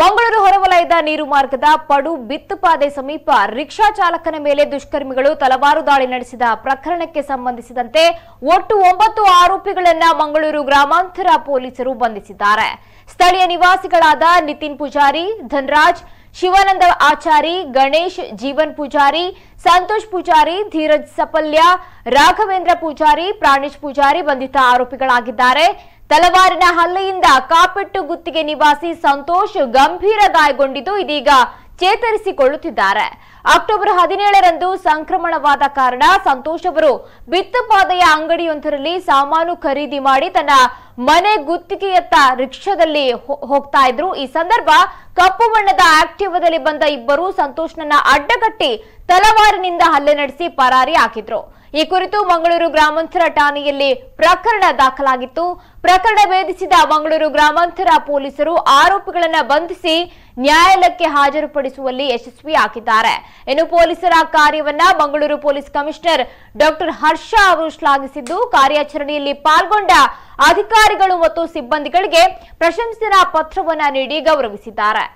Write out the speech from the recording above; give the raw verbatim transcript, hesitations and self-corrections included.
ಮಂಗಳೂರು ಹೊರವಲಯದ ನೀರುಮಾರ್ಗದ ಪಡು ಬಿತ್ತುಪಾದೆ ಸಮೀಪ ರಿಕ್ಷಾ ಚಾಲಕನ ಮೇಲೆ ದುಷ್ಕರ್ಮಿಗಳು ತಲವಾರು ದಾಳಿ ನಡೆಸಿದ ಪ್ರಕರಣಕ್ಕೆ ಸಂಬಂಧಿಸಿದಂತೆ ಒಟ್ಟು ಒಂಬತ್ತು ಆರೋಪಿಗಳನ್ನು ಮಂಗಳೂರು ಗ್ರಾಮಾಂತರ ಪೊಲೀಸರು ಬಂಧಿಸಿದ್ದಾರೆ. ಸ್ಥಳೀಯ ನಿವಾಸಿಗಳಾದ ನಿತಿನ್ ಪೂಜಾರಿ, ಧನ್ರಾಜ್, ಶಿವಾನಂದ ಆಚಾರಿ, ಗಣೇಶ್, ಜೀವನ್ ಪೂಜಾರಿ, ಸಂತೋಷ್ ಪೂಜಾರಿ, ಧೀರಜ್ ಸಪಲ್ಯ, ರಾಘವೇಂದ್ರ ಪೂಜಾರಿ, ಪ್ರಾಣೇಶ್ ಪೂಜಾರಿ ಬಂಧಿತ ಆರೋಪಿಗಳಾಗಿದ್ದಾರೆ. ತಲವಾರಿನ ಹಲ್ಲೆಯಿಂದ ಕಾಪೆಟ್ಟು ಗುತ್ತಿಗೆ ನಿವಾಸಿ ಸಂತೋಷ್ ಗಂಭೀರ ಗಾಯಗೊಂಡಿದ್ದು ಇದೀಗ ಚೇತರಿಸಿಕೊಳ್ಳುತ್ತಿದ್ದಾರೆ. ಅಕ್ಟೋಬರ್ ಹದಿನೇಳರಂದು ಸಂಕ್ರಮಣವಾದ ಕಾರಣ ಸಂತೋಷ್ ಅವರು ಬಿತ್ತುಪಾದೆಯ ಅಂಗಡಿಯೊಂದರಲ್ಲಿ ಸಾಮಾನು ಖರೀದಿ ಮಾಡಿ ತನ್ನ ಮನೆ ಗುತ್ತಿಗೆಯತ್ತ ರಿಕ್ಷಾದಲ್ಲಿ ಹೋಗ್ತಾ ಇದ್ರು. ಈ ಸಂದರ್ಭ ಕಪ್ಪು ಬಣ್ಣದ ಆಕ್ಟಿವಾದಲ್ಲಿ ಬಂದ ಇಬ್ಬರು ಸಂತೋಷ್ನನ್ನ ಅಡ್ಡಗಟ್ಟಿ ತಲವಾರಿನಿಂದ ಹಲ್ಲೆ ನಡೆಸಿ ಪರಾರಿ ಹಾಕಿದ್ರು. ಈ ಕುರಿತು ಮಂಗಳೂರು ಗ್ರಾಮಾಂತರ ಠಾಣೆಯಲ್ಲಿ ಪ್ರಕರಣ ದಾಖಲಾಗಿತ್ತು. ಪ್ರಕರಣ ಭೇದಿಸಿದ ಮಂಗಳೂರು ಗ್ರಾಮಾಂತರ ಪೊಲೀಸರು ಆರೋಪಿಗಳನ್ನು ಬಂಧಿಸಿ ನ್ಯಾಯಾಲಯಕ್ಕೆ ಹಾಜರುಪಡಿಸುವಲ್ಲಿ ಯಶಸ್ವಿಯಾಗಿದ್ದಾರೆ. ಇನ್ನು ಪೊಲೀಸರ ಕಾರ್ಯವನ್ನ ಮಂಗಳೂರು ಪೊಲೀಸ್ ಕಮಿಷನರ್ ಡಾ. ಹರ್ಷ ಅವರು ಶ್ಲಾಘಿಸಿದ್ದು, ಕಾರ್ಯಾಚರಣೆಯಲ್ಲಿ ಪಾಲ್ಗೊಂಡ ಅಧಿಕಾರಿಗಳು ಮತ್ತು ಸಿಬ್ಬಂದಿಗಳಿಗೆ ಪ್ರಶಂಸನಾ ಪತ್ರವನ್ನು ನೀಡಿ ಗೌರವಿಸಿದ್ದಾರೆ.